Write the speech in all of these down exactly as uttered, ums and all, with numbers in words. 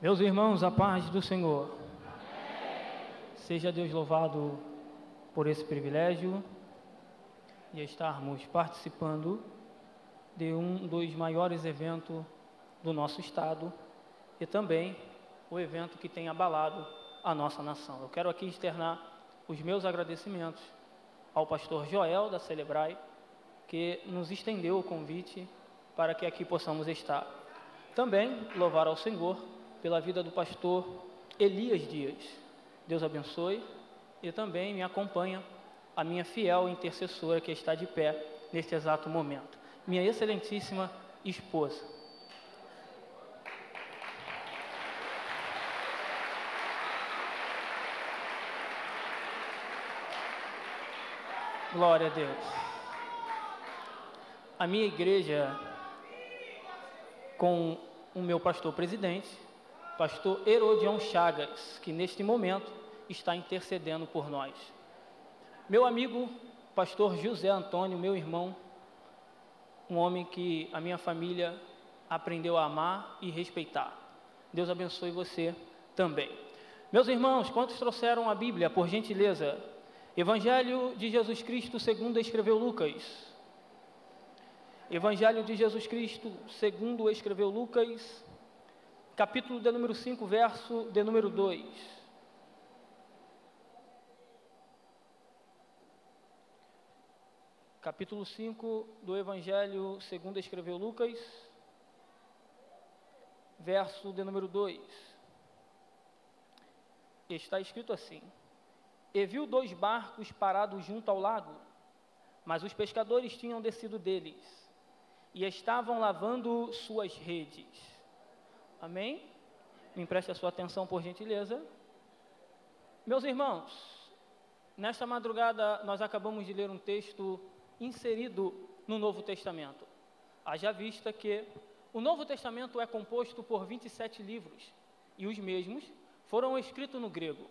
Meus irmãos, a paz do Senhor. Amém. Seja Deus louvado por esse privilégio de estarmos participando de um dos maiores eventos do nosso estado e também o evento que tem abalado a nossa nação. Eu quero aqui externar os meus agradecimentos ao pastor Joel da Celebrai, que nos estendeu o convite para que aqui possamos estar. Também louvar ao Senhor pela vida do pastor Elias Dias. Deus abençoe e também me acompanha a minha fiel intercessora que está de pé neste exato momento, minha excelentíssima esposa. Glória a Deus. A minha igreja, com o meu pastor presidente, pastor Herodião Chagas, que neste momento está intercedendo por nós. Meu amigo, pastor José Antônio, meu irmão, um homem que a minha família aprendeu a amar e respeitar. Deus abençoe você também. Meus irmãos, quantos trouxeram a Bíblia, por gentileza? Evangelho de Jesus Cristo segundo escreveu Lucas. Evangelho de Jesus Cristo segundo escreveu Lucas... Capítulo de número cinco, verso de número dois. Capítulo cinco do Evangelho segundo escreveu Lucas, verso de número dois. Está escrito assim: E viu dois barcos parados junto ao lago, mas os pescadores tinham descido deles e estavam lavando suas redes. Amém? Me empreste a sua atenção, por gentileza. Meus irmãos, nesta madrugada nós acabamos de ler um texto inserido no Novo Testamento. Haja vista que o Novo Testamento é composto por vinte e sete livros, e os mesmos foram escritos no grego.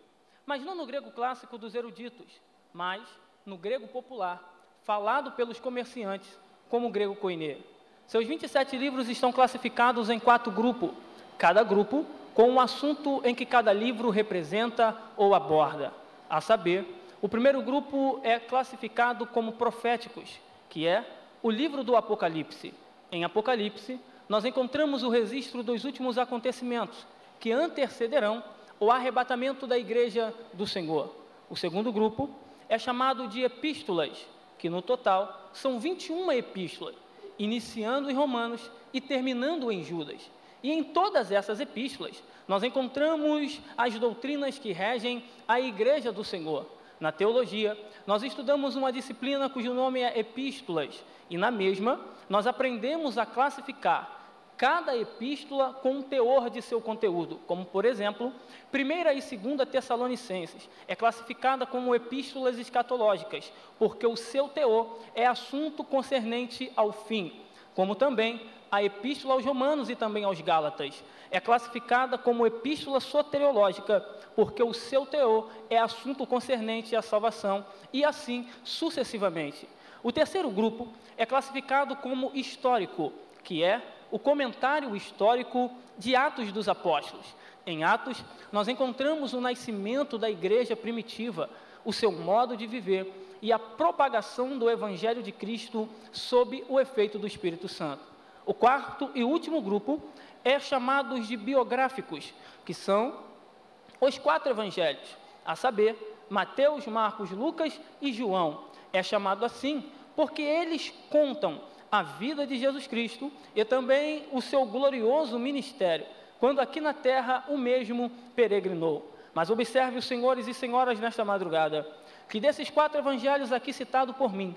Mas não no grego clássico dos eruditos, mas no grego popular, falado pelos comerciantes como o grego koiné. Seus vinte e sete livros estão classificados em quatro grupos. Cada grupo com um assunto em que cada livro representa ou aborda. A saber, o primeiro grupo é classificado como proféticos, que é o livro do Apocalipse. Em Apocalipse, nós encontramos o registro dos últimos acontecimentos que antecederão o arrebatamento da igreja do Senhor. O segundo grupo é chamado de epístolas, que no total são vinte e uma epístolas, iniciando em Romanos e terminando em Judas. E em todas essas epístolas, nós encontramos as doutrinas que regem a Igreja do Senhor. Na teologia, nós estudamos uma disciplina cujo nome é Epístolas, e na mesma, nós aprendemos a classificar cada epístola com o teor de seu conteúdo, como, por exemplo, primeira e segunda Tessalonicenses é classificada como epístolas escatológicas, porque o seu teor é assunto concernente ao fim, como também a Epístola aos Romanos e também aos Gálatas é classificada como epístola soteriológica, porque o seu teor é assunto concernente à salvação, e assim sucessivamente. O terceiro grupo é classificado como histórico, que é o comentário histórico de Atos dos Apóstolos. Em Atos, nós encontramos o nascimento da igreja primitiva, o seu modo de viver e a propagação do Evangelho de Cristo sob o efeito do Espírito Santo. O quarto e último grupo é chamado de biográficos, que são os quatro evangelhos, a saber, Mateus, Marcos, Lucas e João. É chamado assim porque eles contam a vida de Jesus Cristo e também o seu glorioso ministério, quando aqui na terra o mesmo peregrinou. Mas observe, os senhores e senhoras, nesta madrugada, que desses quatro evangelhos aqui citados por mim,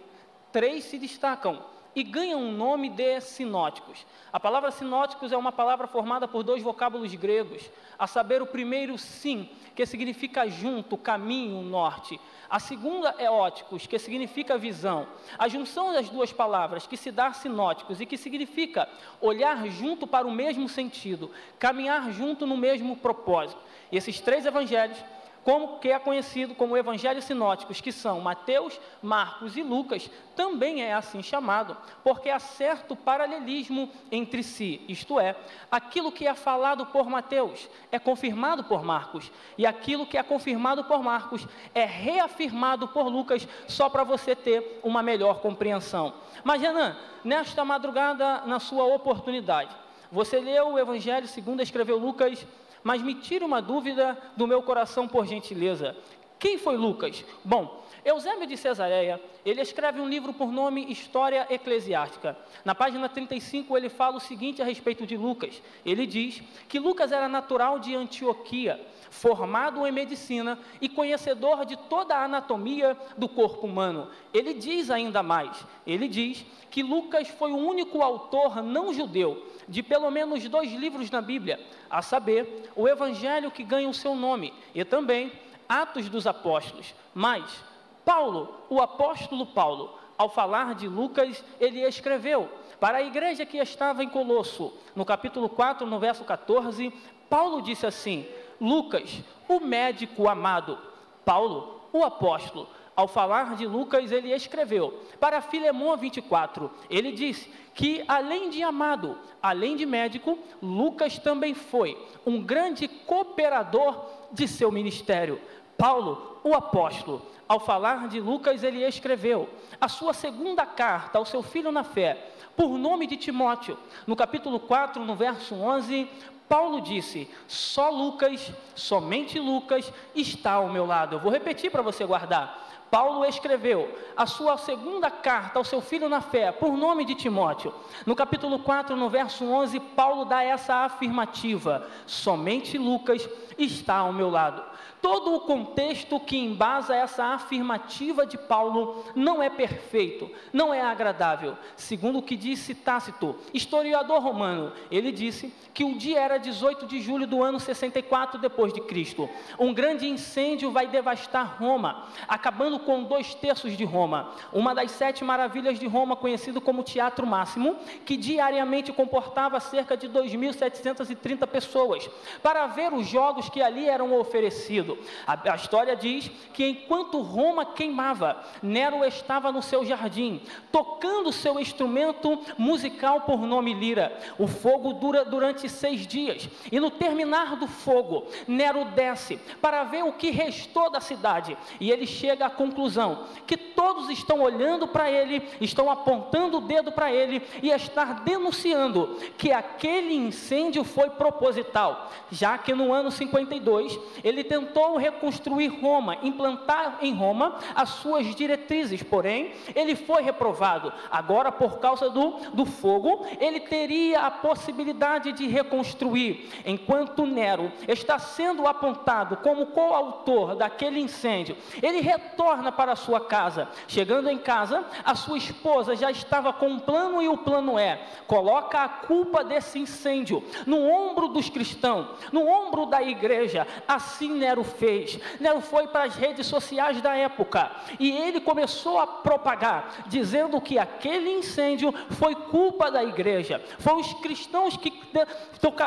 três se destacam e ganham o nome de sinóticos. A palavra sinóticos é uma palavra formada por dois vocábulos gregos, a saber, o primeiro, sim, que significa junto, caminho, norte. A segunda é óticos, que significa visão. A junção das duas palavras, que se dá sinóticos, e que significa olhar junto para o mesmo sentido, caminhar junto no mesmo propósito. E esses três evangelhos como que é conhecido como evangelhos sinóticos, que são Mateus, Marcos e Lucas, também é assim chamado, porque há certo paralelismo entre si, isto é, aquilo que é falado por Mateus é confirmado por Marcos, e aquilo que é confirmado por Marcos é reafirmado por Lucas, só para você ter uma melhor compreensão. Mas, Renan, nesta madrugada, na sua oportunidade, você leu o Evangelho segundo escreveu Lucas, mas me tira uma dúvida do meu coração, por gentileza. Quem foi Lucas? Bom, Eusébio de Cesareia, ele escreve um livro por nome História Eclesiástica. Na página trinta e cinco, ele fala o seguinte a respeito de Lucas. Ele diz que Lucas era natural de Antioquia, formado em medicina e conhecedor de toda a anatomia do corpo humano. Ele diz ainda mais, ele diz que Lucas foi o único autor não judeu de pelo menos dois livros na Bíblia, a saber, o Evangelho que ganha o seu nome e também Atos dos Apóstolos. Mas Paulo, o apóstolo Paulo, ao falar de Lucas, ele escreveu para a igreja que estava em Colosso, no capítulo quatro, no verso quatorze, Paulo disse assim: Lucas, o médico amado. Paulo, o apóstolo, ao falar de Lucas, ele escreveu para Filemão vinte e quatro, ele disse que além de amado, além de médico, Lucas também foi um grande cooperador de seu ministério. Paulo, o apóstolo, ao falar de Lucas, ele escreveu a sua segunda carta ao seu filho na fé, por nome de Timóteo, no capítulo quatro, no verso onze, Paulo disse: só Lucas, somente Lucas está ao meu lado. Eu vou repetir para você guardar. Paulo escreveu a sua segunda carta ao seu filho na fé, por nome de Timóteo. No capítulo quatro, no verso onze, Paulo dá essa afirmativa: somente Lucas está ao meu lado. Todo o contexto que embasa essa afirmativa de Paulo não é perfeito, não é agradável. Segundo o que disse Tácito, historiador romano, ele disse que o dia era dezoito de julho do ano sessenta e quatro depois de Cristo. Um grande incêndio vai devastar Roma, acabando com dois terços de Roma. Uma das sete maravilhas de Roma, conhecido como Teatro Máximo, que diariamente comportava cerca de dois mil setecentas e trinta pessoas, para ver os jogos que ali eram oferecidos. A, a história diz que enquanto Roma queimava, Nero estava no seu jardim, tocando seu instrumento musical por nome lira. O fogo dura durante seis dias, e no terminar do fogo, Nero desce para ver o que restou da cidade, e ele chega à conclusão que todos estão olhando para ele, estão apontando o dedo para ele e estar denunciando que aquele incêndio foi proposital, já que no ano cinquenta e dois ele tentou reconstruir Roma, implantar em Roma as suas diretrizes, porém ele foi reprovado. Agora, por causa do, do fogo, ele teria a possibilidade de reconstruir. Enquanto Nero está sendo apontado como coautor daquele incêndio, ele retorna para a sua casa. Chegando em casa, a sua esposa já estava com um plano, e o plano é: coloca a culpa desse incêndio no ombro dos cristãos, no ombro da igreja. Assim Nero fez. Nero foi para as redes sociais da época e ele começou a propagar, dizendo que aquele incêndio foi culpa da igreja, foram os cristãos que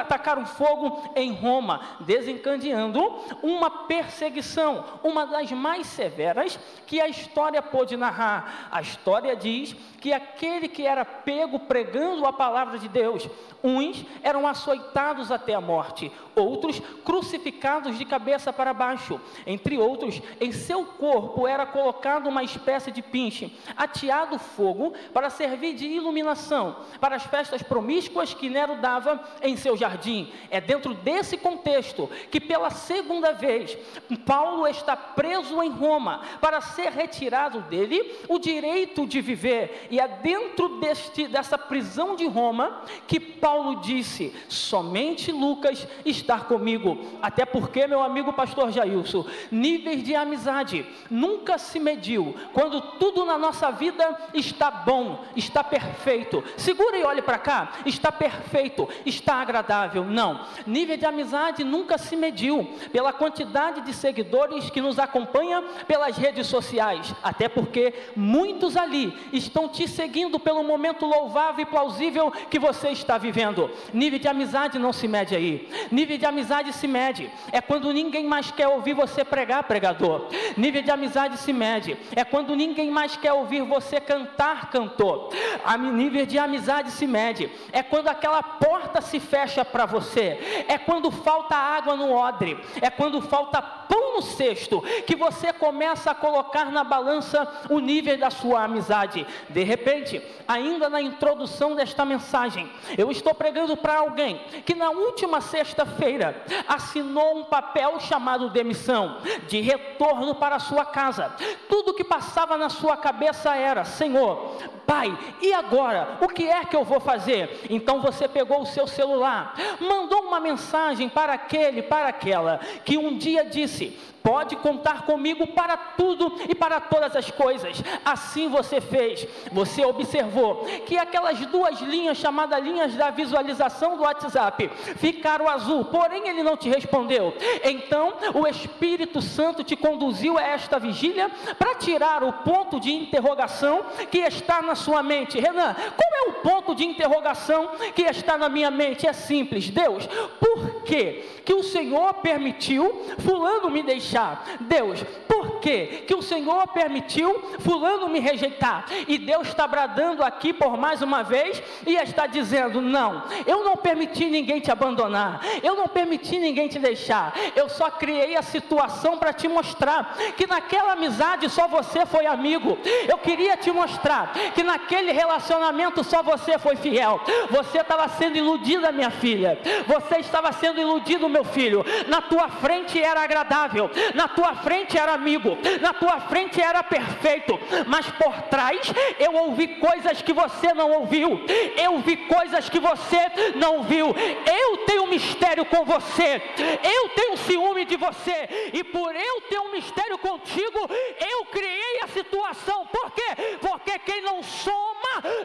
tacaram fogo em Roma, desencadeando uma perseguição, uma das mais severas que a história pôde narrar. A história diz que aquele que era pego pregando a palavra de Deus, uns eram açoitados até a morte, outros crucificados de cabeça para baixo, entre outros, em seu corpo era colocado uma espécie de pinche, ateado fogo para servir de iluminação para as festas promíscuas que Nero dava em seu jardim. É dentro desse contexto que, pela segunda vez, Paulo está preso em Roma para ser retirado dele o direito de viver, e é dentro deste, dessa prisão de Roma que Paulo disse: somente Lucas está comigo. Até porque, meu amigo pastor Jailson, níveis de amizade nunca se mediu quando tudo na nossa vida está bom, está perfeito. Segura e olhe para cá: está perfeito, está agradável. Não, nível de amizade nunca se mediu pela quantidade de seguidores que nos acompanha pelas redes redes sociais, até porque muitos ali estão te seguindo pelo momento louvável e plausível que você está vivendo. Nível de amizade não se mede aí. Nível de amizade se mede é quando ninguém mais quer ouvir você pregar, pregador. Nível de amizade se mede é quando ninguém mais quer ouvir você cantar, cantor. A nível de amizade se mede é quando aquela porta se fecha para você, é quando falta água no odre, é quando falta pão no cesto, que você começa a colocar na balança o nível da sua amizade. De repente, ainda na introdução desta mensagem, eu estou pregando para alguém que na última sexta-feira assinou um papel chamado demissão, de retorno para a sua casa. Tudo que passava na sua cabeça era: Senhor, Pai, e agora? O que é que eu vou fazer? Então você pegou o seu celular, mandou uma mensagem para aquele, para aquela, que um dia disse: pode contar comigo para tudo e para todas as coisas. Assim você fez. Você observou que aquelas duas linhas, chamadas linhas da visualização do WhatsApp, ficaram azul, porém ele não te respondeu. Então o Espírito Santo te conduziu a esta vigília para tirar o ponto de interrogação que está na sua mente. Renan, qual é o ponto de interrogação que está na minha mente? É simples: Deus, por quê que o Senhor permitiu fulano me deixar? Deus, por que que o Senhor permitiu fulano me rejeitar? E Deus está bradando aqui por mais uma vez e está dizendo: não, eu não permiti ninguém te abandonar, eu não permiti ninguém te deixar, eu só criei a situação para te mostrar que naquela amizade só você foi amigo, eu queria te mostrar que naquele relacionamento só você foi fiel. Você estava sendo iludida, minha filha, você estava sendo iludido, meu filho. Na tua frente era agradável, na tua frente era amigo, na tua frente era perfeito, mas por trás eu ouvi coisas que você não ouviu, eu vi coisas que você não viu. Eu tenho um mistério com você, eu tenho ciúme de você, e por eu ter um mistério contigo, eu criei a situação. Por quê? Porque quem não soma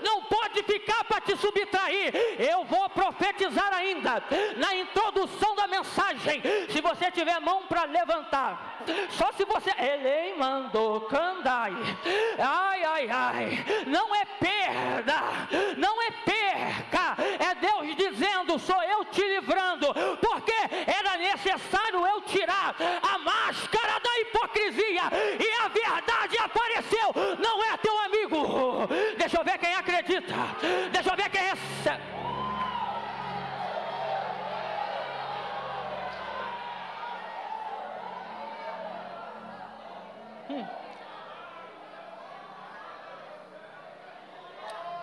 não pode ficar para te subtrair. Eu vou profetizar ainda na introdução da mensagem. Se você tiver mão para levantar, só se você... Ele mandou candai. Ai, ai, ai. Não é perda, não é perca. É Deus dizendo: sou eu te livrando. Porque era necessário eu tirar a máscara da hipocrisia, e a verdade apareceu. Não é teu amigo. Deixa eu ver quem acredita. Deixa eu ver quem recebe.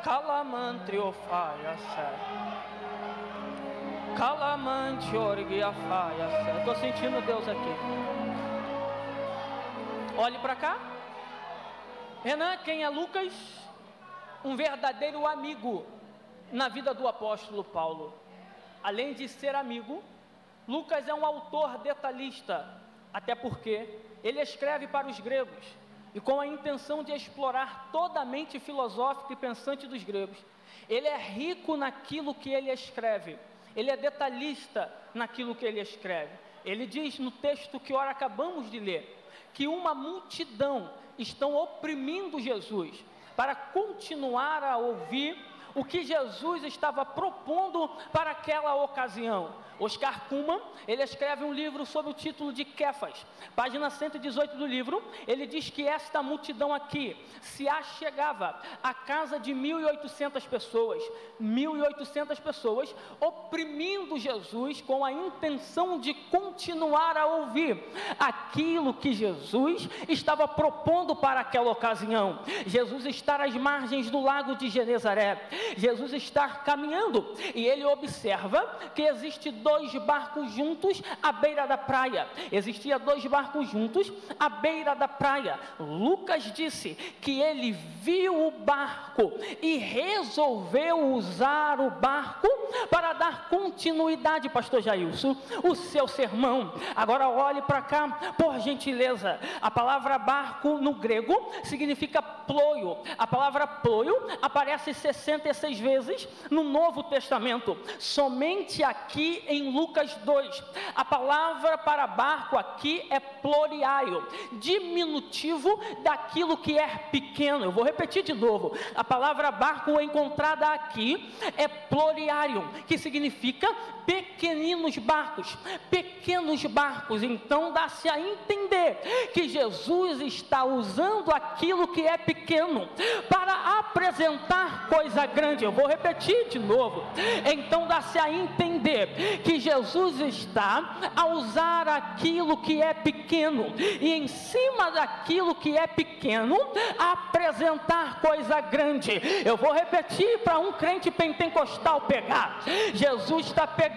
Calamantriofaia, certo? Calamantiorgiafaia, certo? Estou sentindo Deus aqui. Olhe para cá. Renan, quem é Lucas? Um verdadeiro amigo na vida do apóstolo Paulo. Além de ser amigo, Lucas é um autor detalhista, até porque ele escreve para os gregos, e com a intenção de explorar toda a mente filosófica e pensante dos gregos. Ele é rico naquilo que ele escreve, ele é detalhista naquilo que ele escreve. Ele diz no texto que ora acabamos de ler, que uma multidão estão oprimindo Jesus, para continuar a ouvir o que Jesus estava propondo para aquela ocasião. Oscar Cullmann, ele escreve um livro sob o título de Kefas, página cento e dezoito do livro. Ele diz que esta multidão aqui se achegava à casa de mil e oitocentas pessoas, mil e oitocentas pessoas oprimindo Jesus com a intenção de continuar a ouvir aquilo que Jesus estava propondo para aquela ocasião. Jesus está às margens do lago de Genezaré, Jesus está caminhando e ele observa que existe dois barcos juntos à beira da praia. Existia dois barcos juntos à beira da praia. Lucas disse que ele viu o barco e resolveu usar o barco para dar continuidade, pastor Jailson, o seu sermão. Agora olhe para cá, por gentileza. A palavra barco no grego significa ploio. A palavra ploio aparece sessenta e seis vezes no Novo Testamento. Somente aqui em em Lucas dois. A palavra para barco aqui é ploriaio, diminutivo daquilo que é pequeno. Eu vou repetir de novo. A palavra barco encontrada aqui é ploriaio, que significa pequeninos barcos, pequenos barcos. Então dá-se a entender que Jesus está usando aquilo que é pequeno para apresentar coisa grande. Eu vou repetir de novo. Então dá-se a entender que Jesus está a usar aquilo que é pequeno e em cima daquilo que é pequeno apresentar coisa grande. Eu vou repetir para um crente pentecostal pegar. Jesus está pegando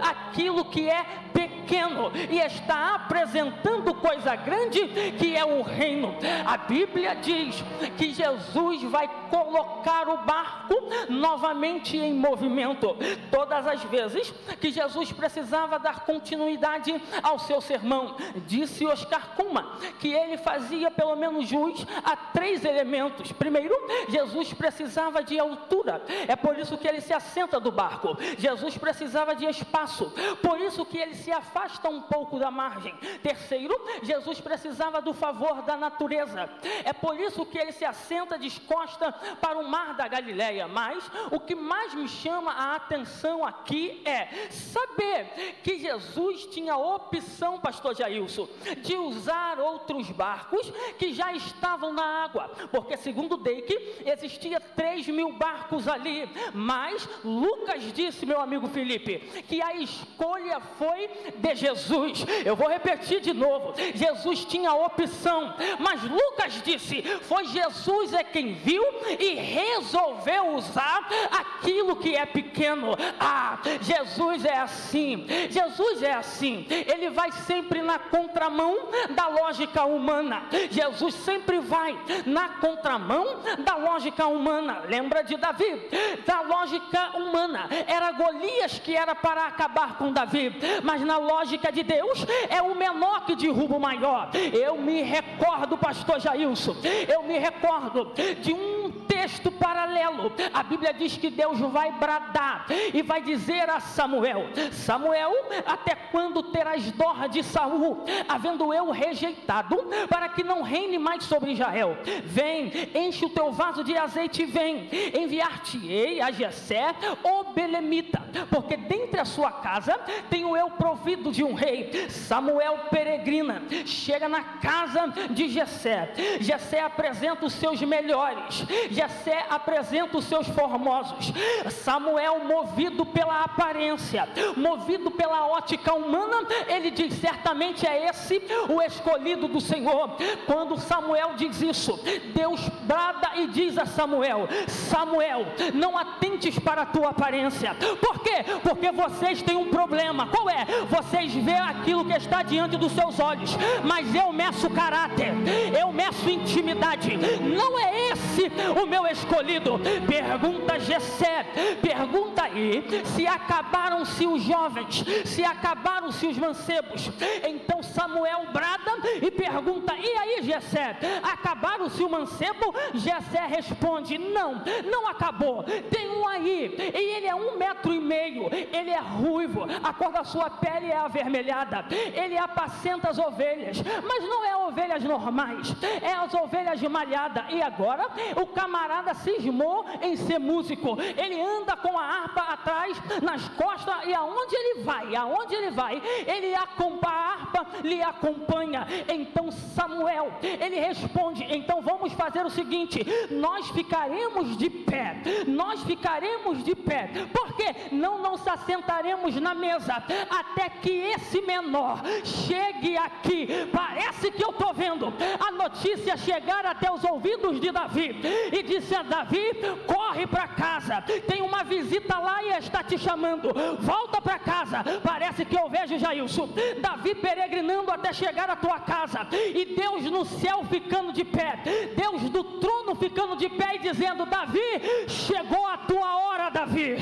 aquilo que é pequeno e está apresentando coisa grande, que é o reino. A Bíblia diz que Jesus vai colocar o barco novamente em movimento. Todas as vezes que Jesus precisava dar continuidade ao seu sermão, disse Oscar Cullmann que ele fazia pelo menos jus a três elementos. Primeiro, Jesus precisava de altura, é por isso que ele se assenta do barco. Jesus precisava de espaço, por isso que ele se afasta um pouco da margem. Terceiro, Jesus precisava do favor da natureza, é por isso que ele se assenta de costas para o mar da Galileia. Mas o que mais me chama a atenção aqui é saber que Jesus tinha a opção, pastor Jailson, de usar outros barcos que já estavam na água, porque segundo Deik, existia três mil barcos ali, mas Lucas disse, meu amigo Felipe, que a escolha foi de Jesus. Eu vou repetir de novo, Jesus tinha a opção, mas Lucas disse, foi Jesus é quem viu e resolveu usar aquilo que é pequeno. Ah, Jesus é assim, Jesus é assim, ele vai sempre na contramão da lógica humana, Jesus sempre vai na contramão da lógica humana. Lembra de Davi, da lógica humana, era Golias que era para acabar com Davi, mas na lógica de Deus, é o menor que derruba o maior. Eu me recordo, pastor Jailson, eu me recordo de um texto paralelo. A Bíblia diz que Deus vai bradar e vai dizer a Samuel, Samuel, até quando terás dó de Saul, havendo eu rejeitado, para que não reine mais sobre Israel? Vem, enche o teu vaso de azeite e vem, enviar-te-ei a Jessé, o belemita, porque dentre a sua casa tenho eu provido de um rei. Samuel peregrina, chega na casa de Jessé, Jessé apresenta os seus melhores, Jessé apresenta os seus formosos. Samuel, movido pela aparência, movido pela ótica humana, ele diz, certamente é esse o escolhido do Senhor. Quando Samuel diz isso, Deus brada e diz a Samuel, Samuel, não atentes para a tua aparência. Por quê? Porque vocês têm um problema. Qual é? Vocês veem aquilo que está diante dos seus olhos, mas eu meço caráter, eu meço intimidade. Não é esse o meu escolhido. Pergunta Jessé, pergunta aí, se acabaram-se os jovens, se acabaram-se os mancebos. Então Samuel brada e pergunta, e aí Jessé, acabaram-se o mancebo? Jessé responde, não, não acabou, tem um aí, e ele é um metro e meio, ele é ruivo, a cor da sua pele é avermelhada, ele apacenta as ovelhas, mas não é ovelhas normais, é as ovelhas de malhada. E agora o camarada cismou em ser músico, ele anda com a harpa atrás, nas costas, e aonde ele vai, aonde ele vai, ele acompanha, a harpa lhe acompanha. Então Samuel, ele responde, então vamos fazer o seguinte, nós ficaremos de pé, nós ficaremos de pé, porque não nos assentaremos na mesa, até que esse menor chegue aqui. Parece que eu estou vendo a notícia chegar até os ouvidos de Davi, e disse a Davi, corre para casa, tem uma visita lá e está te chamando, volta para casa. Parece que eu vejo, Jailson, Davi peregrinando até chegar à tua casa, e Deus no céu ficando de pé, Deus do trono ficando de pé e dizendo, Davi, chegou a tua hora, Davi,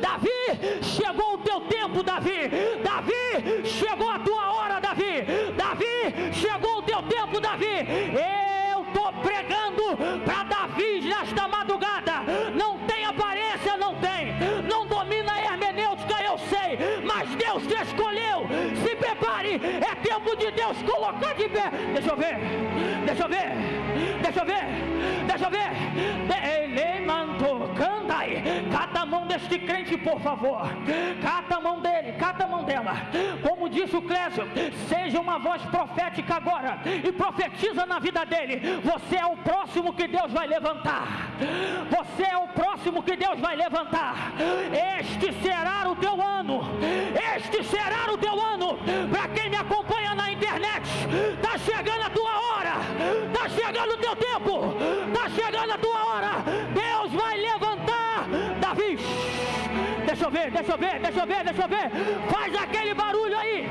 Davi, chegou o teu tempo, Davi, Davi, chegou a tua hora, Davi, Davi, chegou o teu tempo, Davi. Eu estou pregando para Davi nesta madrugada. Não tem aparência, não tem, não domina a hermenêutica, eu sei, mas Deus aqui. É tempo de Deus colocar de pé. Deixa eu ver, deixa eu ver, deixa eu ver, deixa eu ver. Ele mandou, canta aí. Cata a mão deste crente, por favor. Cata a mão dele, cata a mão dela. Como disse o Clésio, seja uma voz profética agora e profetiza na vida dele. Você é o próximo que Deus vai levantar. Você é o próximo que Deus vai levantar. Este será o teu ano. Este será o teu ano. Para quem me acompanha na internet, está chegando a tua hora, está chegando o teu tempo, está chegando a tua hora. Deus vai levantar Davi. Deixa eu ver, deixa eu ver, deixa eu ver, deixa eu ver. Faz aquele barulho aí.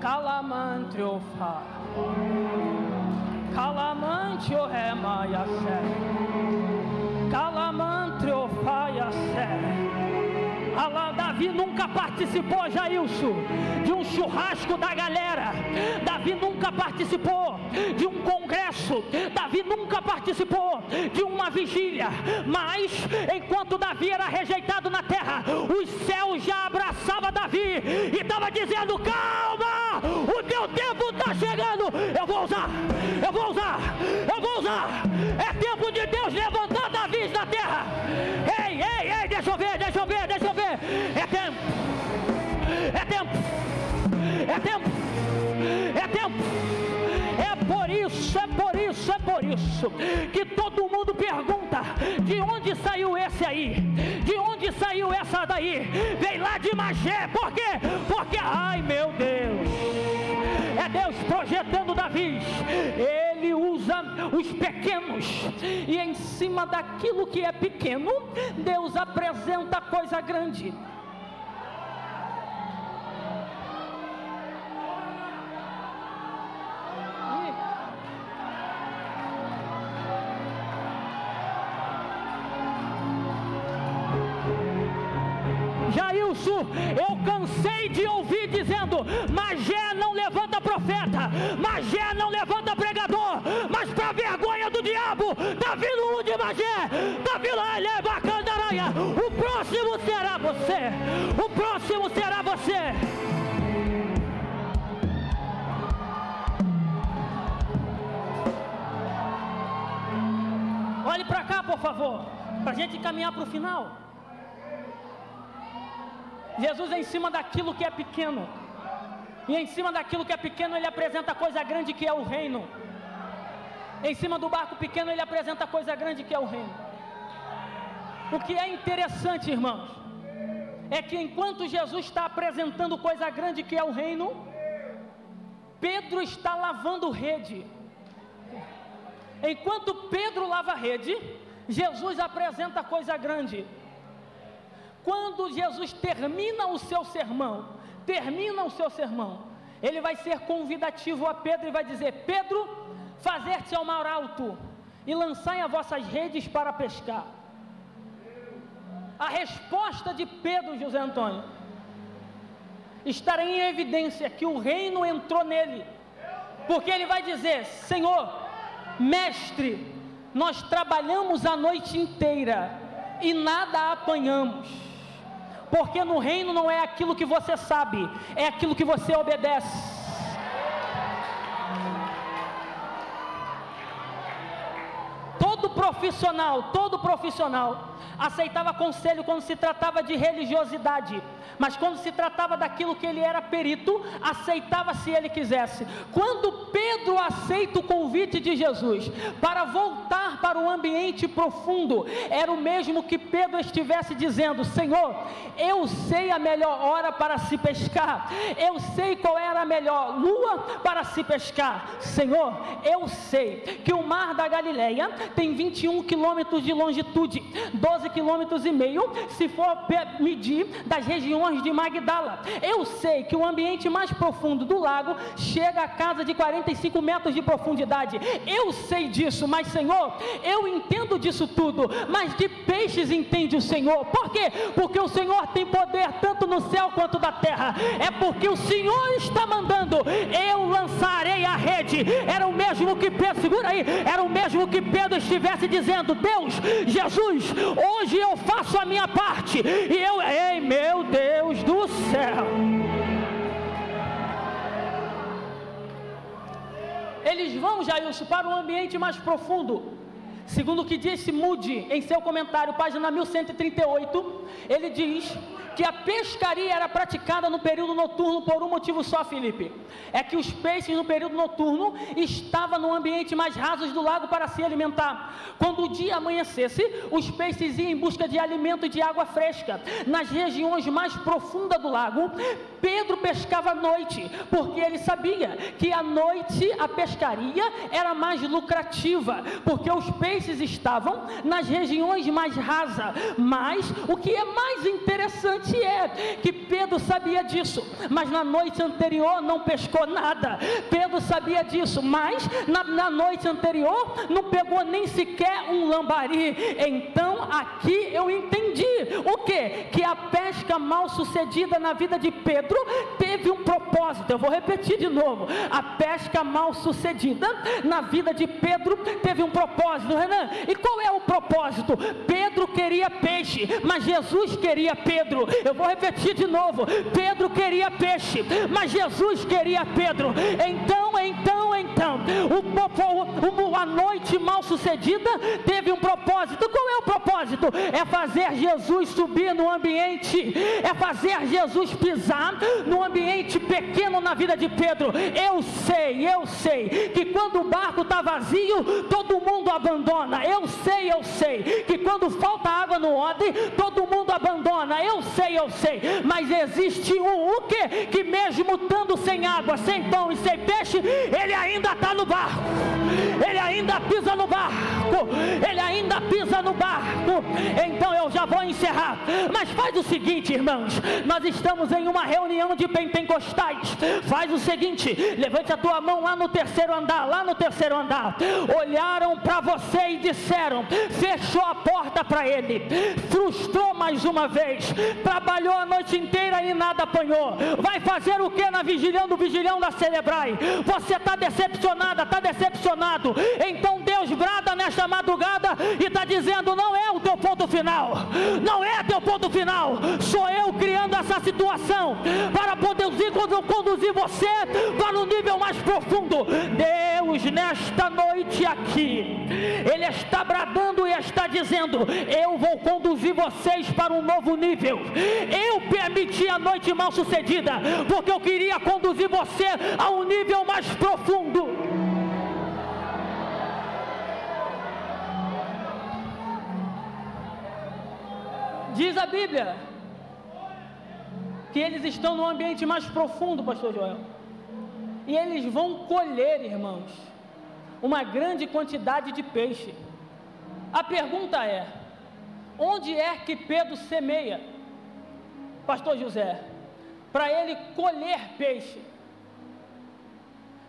Calaman triunfa, Calaman rema yasé, Calaman triunfa yasé. Alá, Davi nunca participou, Jailson, de um churrasco da galera. Davi nunca participou de um congresso. Davi nunca participou de uma vigília. Mas enquanto Davi era rejeitado na terra, os céus já abraçavam Davi e estava dizendo: calma, o teu tempo está chegando. Eu vou usar, eu vou usar, eu vou usar. É tempo de Deus levantar Davi da terra. Ei, ei, ei, deixa eu ver, deixa eu ver, deixa eu ver. É tempo, é tempo, é tempo, é tempo. É por isso, é por isso, é por isso que todo mundo pergunta: de onde saiu esse aí? De onde saiu essa daí? Vem lá de Magé. Por quê? Porque, ai meu Deus, é Deus projetando Davi. Ele usa os pequenos, e em cima daquilo que é pequeno, Deus apresenta coisa grande. Jailson, eu cansei de ouvir dizendo: Magé não levanta profeta, Magé não levanta pregador. Mas para vergonha do diabo, está vindo um de Magé, está vindo ele, é bacandaraia. O próximo será você, o próximo será você. Olhe para cá, por favor, para a gente caminhar para o final. Jesus é em cima daquilo que é pequeno, e em cima daquilo que é pequeno ele apresenta a coisa grande que é o reino. Em cima do barco pequeno ele apresenta a coisa grande que é o reino. O que é interessante, irmãos, é que enquanto Jesus está apresentando coisa grande que é o reino, Pedro está lavando rede. Enquanto Pedro lava a rede, Jesus apresenta coisa grande. Quando Jesus termina o seu sermão, termina o seu sermão, ele vai ser convidativo a Pedro e vai dizer: Pedro, fazer-te ao mar alto e lançai as vossas redes para pescar. A resposta de Pedro, José Antônio, estará em evidência que o reino entrou nele, porque ele vai dizer: Senhor, mestre, nós trabalhamos a noite inteira e nada apanhamos. Porque no reino não é aquilo que você sabe, é aquilo que você obedece. Todo profissional, todo profissional aceitava conselho quando se tratava de religiosidade, mas quando se tratava daquilo que ele era perito, aceitava se ele quisesse. Quando Pedro aceita o convite de Jesus para voltar para o ambiente profundo, era o mesmo que Pedro estivesse dizendo: Senhor, eu sei a melhor hora para se pescar, eu sei qual era a melhor lua para se pescar. Senhor, eu sei que o mar da Galileia tem vinte e um quilômetros de longitude, doze quilômetros e meio se for medir das regiões de Magdala. Eu sei que o ambiente mais profundo do lago chega a casa de quarenta e cinco metros de profundidade. Eu sei disso, mas Senhor, eu entendo disso tudo, mas de peixes entende o Senhor. Por quê? Porque o Senhor tem poder tanto no céu quanto da terra. É porque o Senhor está mandando, eu lançarei a rede. Era o mesmo que Pedro, segura aí, era o mesmo que Pedro estivesse dizendo: Deus, Jesus, hoje eu faço a minha parte, e eu, ei meu Deus do céu. Eles vão, Jailson, para um ambiente mais profundo. Segundo o que disse Mude em seu comentário, página mil cento e trinta e oito, ele diz que a pescaria era praticada no período noturno por um motivo só, Felipe. É que os peixes no período noturno estavam no ambiente mais raso do lago para se alimentar. Quando o dia amanhecesse, os peixes iam em busca de alimento e de água fresca. Nas regiões mais profundas do lago, Pedro pescava à noite, porque ele sabia que à noite a pescaria era mais lucrativa, porque os peixes estavam nas regiões mais rasas. Mas o que é mais interessante é que Pedro sabia disso, mas na noite anterior não pescou nada. Pedro sabia disso, mas na, na noite anterior não pegou nem sequer um lambari. Então aqui eu entendi o que? Que a pesca mal sucedida na vida de Pedro teve um propósito. Eu vou repetir de novo: a pesca mal sucedida na vida de Pedro teve um propósito, Renan. E qual é o propósito? Pedro queria peixe, mas Jesus queria Pedro. Eu vou repetir de novo: Pedro queria peixe, mas Jesus queria Pedro. Então, então, então, o, o, o, a noite mal sucedida teve um propósito. Qual é o propósito? É fazer Jesus subir no ambiente, é fazer Jesus pisar no ambiente pequeno na vida de Pedro. Eu sei, eu sei que quando o barco está vazio, todo mundo abandona. Eu sei, eu sei que quando falta água no odre, todo mundo abandona. Eu sei. Eu sei, eu sei, mas existe um o que? Que mesmo estando sem água, sem pão e sem peixe, ele ainda está no barco, ele ainda pisa no barco, ele ainda pisa no barco. Então eu já vou encerrar, mas faz o seguinte, irmãos, nós estamos em uma reunião de pentecostais. Faz o seguinte, levante a tua mão lá no terceiro andar, lá no terceiro andar, olharam para você e disseram: fechou a porta para ele, frustrou mais uma vez, trabalhou a noite inteira e nada apanhou. Vai fazer o que na vigilhão do vigilhão da Celebrai? Você está decepcionada, está decepcionado. Então Deus brada nesta madrugada e está dizendo: não é o teu ponto final, não é teu ponto final. Sou eu criando essa situação para poder conduzir você para um nível mais profundo. Deus, nesta noite aqui, Ele está bradando e está dizendo: eu vou conduzir vocês para um novo nível. Eu permiti a noite mal sucedida porque eu queria conduzir você a um nível mais profundo. Diz a Bíblia que eles estão no ambiente mais profundo, pastor Joel, e eles vão colher, irmãos, uma grande quantidade de peixe. A pergunta é: onde é que Pedro semeia, pastor José, para ele colher peixe?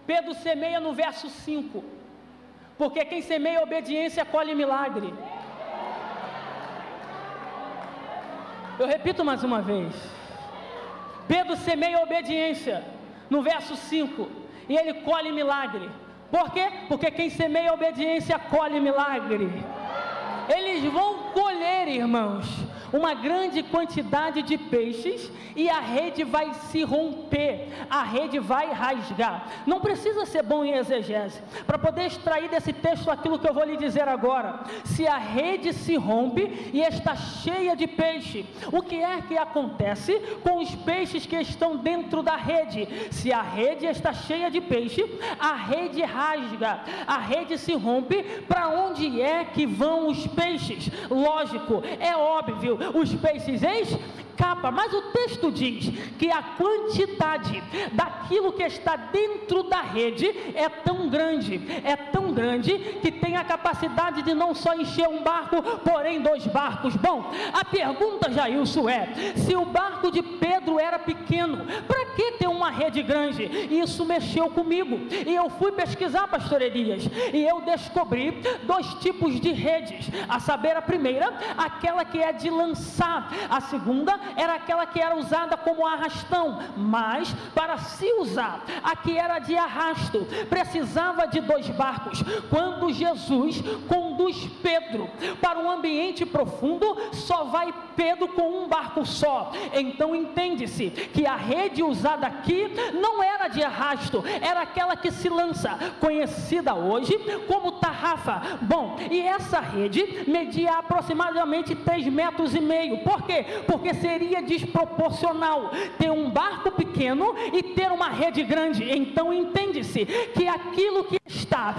Pedro semeia no verso cinco, porque quem semeia obediência colhe milagre. Eu repito mais uma vez: Pedro semeia obediência no verso cinco e ele colhe milagre. Por quê? Porque quem semeia obediência colhe milagre. Eles vão colher, irmãos, uma grande quantidade de peixes e a rede vai se romper, a rede vai rasgar. Não precisa ser bom em exegese para poder extrair desse texto aquilo que eu vou lhe dizer agora. Se a rede se rompe e está cheia de peixe, o que é que acontece com os peixes que estão dentro da rede? Se a rede está cheia de peixe, a rede rasga, a rede se rompe. Para onde é que vão os peixes? Lógico, é óbvio, os peixes eis escapa, mas o texto diz que a quantidade daquilo que está dentro da rede é tão grande, é tão grande que tem a capacidade de não só encher um barco, porém dois barcos. Bom, a pergunta, Jailson, é: se o barco de Pedro era pequeno, para que ter uma rede grande? Isso mexeu comigo, e eu fui pesquisar, pastor Elias, e eu descobri dois tipos de redes, a saber, a primeira, aquela que é de lançar, a segunda era aquela que era usada como arrastão, mas para se usar a que era de arrasto, precisava de dois barcos. Quando Jesus conduz Pedro para um ambiente profundo, só vai Pedro com um barco só. Então entende-se que a rede usada aqui não era de arrasto, era aquela que se lança, conhecida hoje como tarrafa. Bom, e essa rede media aproximadamente três metros e meio. Por quê? Porque seria desproporcional ter um barco pequeno e ter uma rede grande. Então entende-se que aquilo que está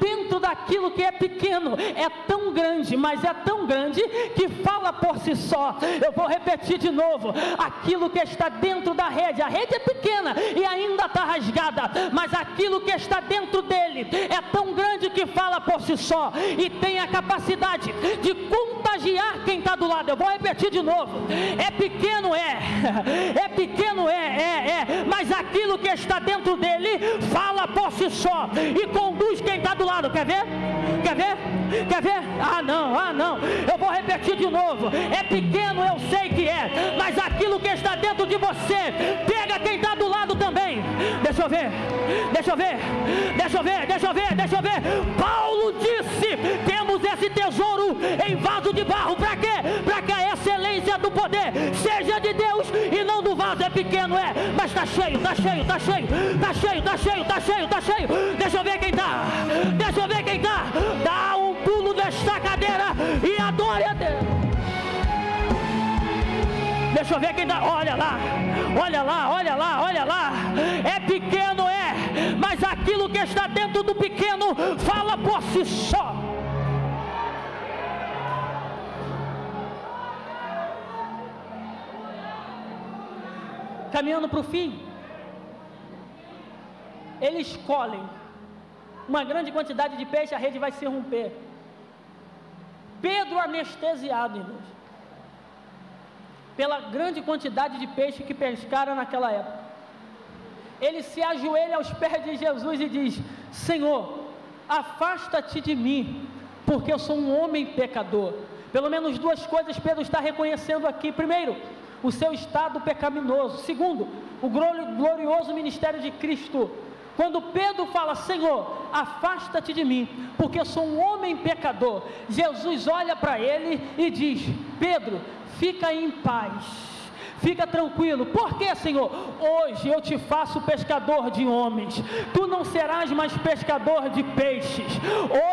dentro daquilo que é pequeno é tão grande, mas é tão grande que fala por si só. Eu vou repetir de novo: aquilo que está dentro da rede, a rede é pequena e ainda está rasgada, mas aquilo que está dentro dele é tão grande que fala por si só e tem a capacidade de contagiar quem está do lado. Eu vou repetir de novo: é pequeno, é, é pequeno, é, é, é, mas aquilo que está dentro dele fala por si só e conduz quem está do lado. Quer ver? Quer ver? Quer ver? Ah não, ah não, eu vou repetir de novo: é pequeno, eu sei que é, mas aquilo que está dentro de você pega quem está do lado também. Deixa eu ver, deixa eu ver, deixa eu ver, deixa eu ver, deixa eu ver. Paulo disse: temos esse tesouro em vaso de barro. Para quê? Para que a excelência do poder seja de Deus e não do vaso. É pequeno, é, mas está cheio, está cheio, está cheio, está cheio, está cheio, está cheio, está cheio. Deixa eu ver quem está, deixa eu ver quem está. Dá um pulo desta cadeira e adore a Deus. Deixa eu ver quem dá. Olha lá, olha lá, olha lá, olha lá. É pequeno, é, mas aquilo que está dentro do pequeno fala por si só. Caminhando para o fim, eles escolhem uma grande quantidade de peixe, a rede vai se romper. Pedro anestesiado, irmãos, pela grande quantidade de peixe que pescaram naquela época. Ele se ajoelha aos pés de Jesus e diz: Senhor, afasta-te de mim, porque eu sou um homem pecador. Pelo menos duas coisas Pedro está reconhecendo aqui: primeiro, o seu estado pecaminoso; segundo, o glorioso ministério de Cristo. Quando Pedro fala: Senhor, afasta-te de mim, porque eu sou um homem pecador, Jesus olha para ele e diz: Pedro, fica em paz, fica tranquilo. Por quê, Senhor? Hoje eu te faço pescador de homens, tu não serás mais pescador de peixes.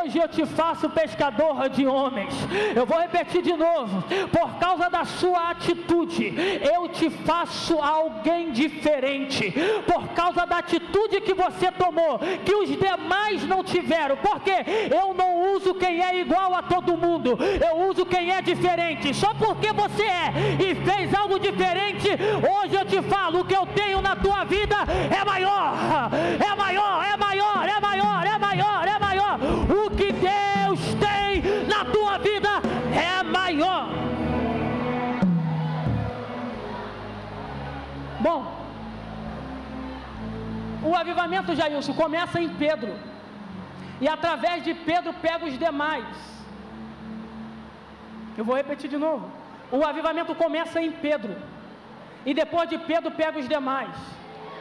Hoje eu te faço pescador de homens. Eu vou repetir de novo: por causa da sua atitude, eu te faço alguém diferente. Por causa da atitude que você tomou, que os demais não tiveram. Porque eu não uso quem é igual a todo mundo, eu uso quem é diferente. Só porque você é e fez algo diferente, hoje eu te falo: o que eu tenho na tua vida é maior, é maior, é maior, é maior, é maior, é maior. O que Deus tem na tua vida é maior. Bom, o avivamento, Jailson, começa em Pedro, e através de Pedro pega os demais. Eu vou repetir de novo: o avivamento começa em Pedro, e depois de Pedro pega os demais.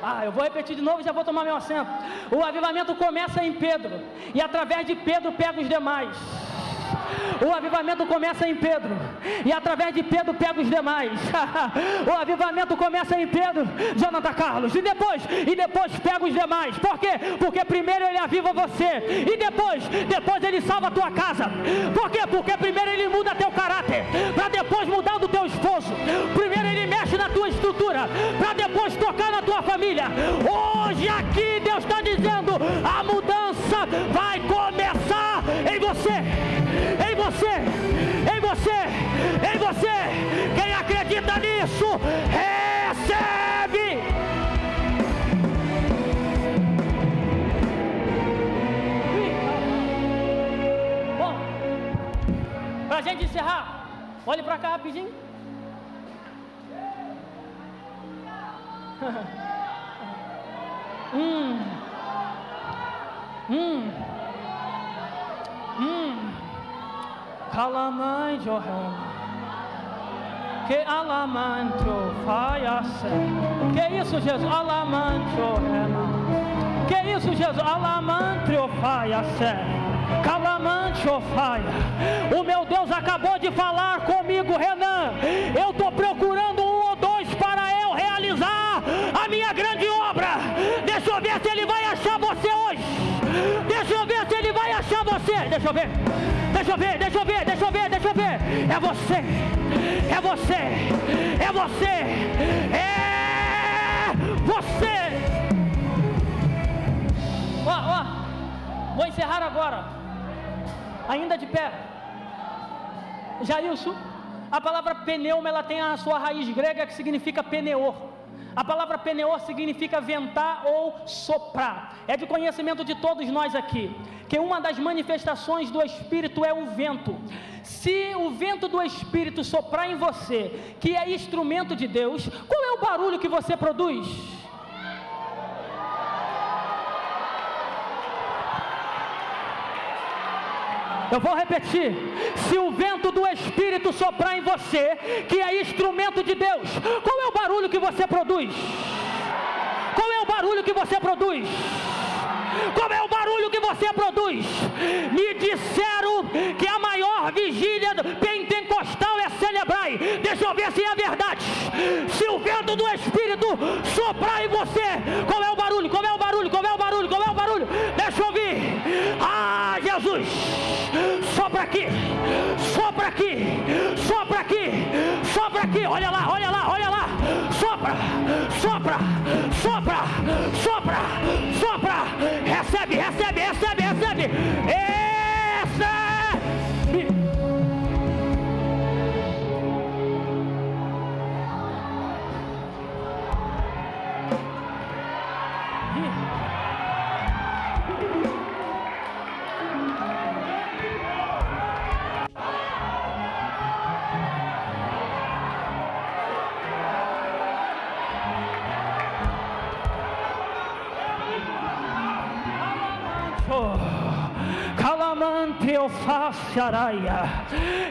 Ah, eu vou repetir de novo e já vou tomar meu assento. O avivamento começa em Pedro, e através de Pedro pega os demais. O avivamento começa em Pedro, e através de Pedro pega os demais. O avivamento começa em Pedro, Jonathan Carlos, e depois, e depois pega os demais. Por quê? Porque primeiro ele aviva você, e depois, depois ele salva a tua casa. Por quê? Porque primeiro ele muda teu caráter, para depois mudar do teu esposo. Primeiro ele mexe na tua estrutura, para depois tocar na tua família. Hoje aqui Deus está dizendo: a mudança vai começar em você, em você. você, em você, em você. Quem acredita nisso, recebe. Para a gente encerrar, olhe para cá rapidinho. Hum. Hum. Hum. Calamai Johan. Que alamancho faiasse. Que isso, Jesus? Alamancho Renan. Que isso, Jesus? Alamancho faiasse. Calamancho faia. O meu Deus acabou de falar comigo, Renan. Eu estou procurando um ou dois para eu realizar a minha grande obra. Deixa eu ver se ele vai achar você hoje. Deixa eu ver se ele vai achar você. Deixa eu ver. Deixa eu ver, deixa eu ver, deixa eu ver, deixa eu ver. É você. É você. É você. É você. Ó, ó. Vou encerrar agora. Ainda de pé. Jailson, a palavra pneuma, ela tem a sua raiz grega que significa pneor. A palavra pneor significa ventar ou soprar. É de conhecimento de todos nós aqui que uma das manifestações do Espírito é o vento. Se o vento do Espírito soprar em você, que é instrumento de Deus, qual é o barulho que você produz? Eu vou repetir, se o vento do Espírito soprar em você, que é instrumento de Deus, qual é o barulho que você produz? Qual é o barulho que você produz? Qual é o barulho que você produz? Me disseram que a maior vigília pentecostal é Celebrai. Deixa eu ver se é verdade. Se o vento do Espírito soprar em você, qual é o barulho? Qual é o barulho? Qual é o barulho? Qual é o barulho? Deixa eu ouvir. Ah, Jesus! Sopra aqui! Sopra aqui! Sopra aqui! Sopra aqui! Olha lá, olha lá, olha lá! Sopra! Sopra! Sopra! Sopra! Sopra! Recebe, recebe, recebe, recebe! Recebe!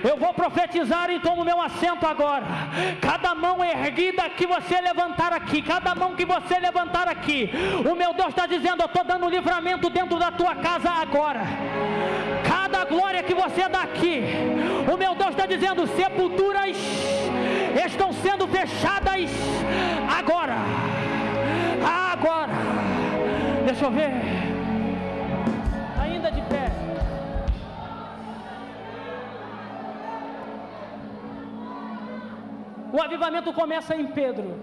Eu vou profetizar e tomo meu assento agora. Cada mão erguida que você levantar aqui, cada mão que você levantar aqui, o meu Deus está dizendo: eu estou dando livramento dentro da tua casa agora. Cada glória que você dá aqui, o meu Deus está dizendo: sepulturas estão sendo fechadas agora. Agora, deixa eu ver. Ainda de pé. O avivamento começa em Pedro,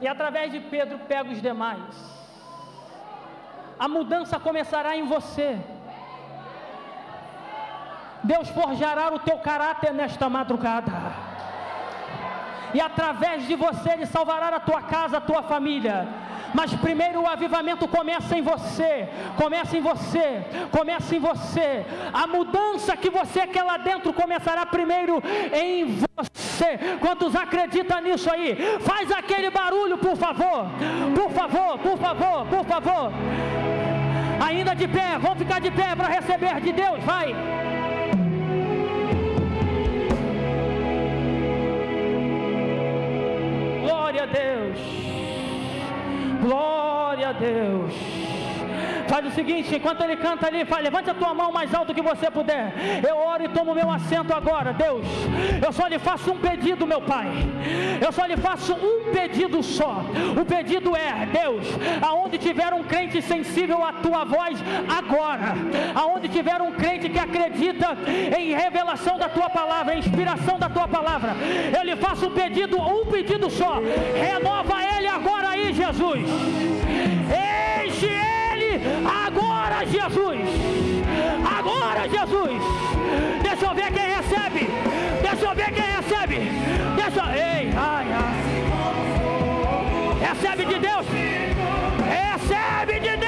e através de Pedro pega os demais. A mudança começará em você. Deus forjará o teu caráter nesta madrugada, e através de você Ele salvará a tua casa, a tua família. Mas primeiro o avivamento começa em você, começa em você, começa em você. A mudança que você quer lá dentro começará primeiro em você. Quantos acreditam nisso aí? Faz aquele barulho, por favor, por favor, por favor, por favor. Ainda de pé, vamos ficar de pé para receber de Deus, vai. Glória a Deus. Glória a Deus. Faz o seguinte, enquanto ele canta ali, fala, levante a tua mão mais alto que você puder. Eu oro e tomo meu assento agora. Deus, eu só lhe faço um pedido, meu Pai. Eu só lhe faço um pedido só. O pedido é, Deus, aonde tiver um crente sensível à tua voz agora, aonde tiver um crente que acredita em revelação da tua palavra, em inspiração da tua palavra, eu lhe faço um pedido, um pedido só. Renova ele agora aí, Jesus. Enche ele agora, Jesus, agora, Jesus. Deixa eu ver quem recebe. Deixa eu ver quem recebe. Deixa eu... Ei, ai, ai. Recebe de Deus. Recebe de Deus.